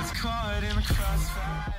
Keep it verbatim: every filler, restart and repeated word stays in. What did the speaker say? It's caught in the crossfire.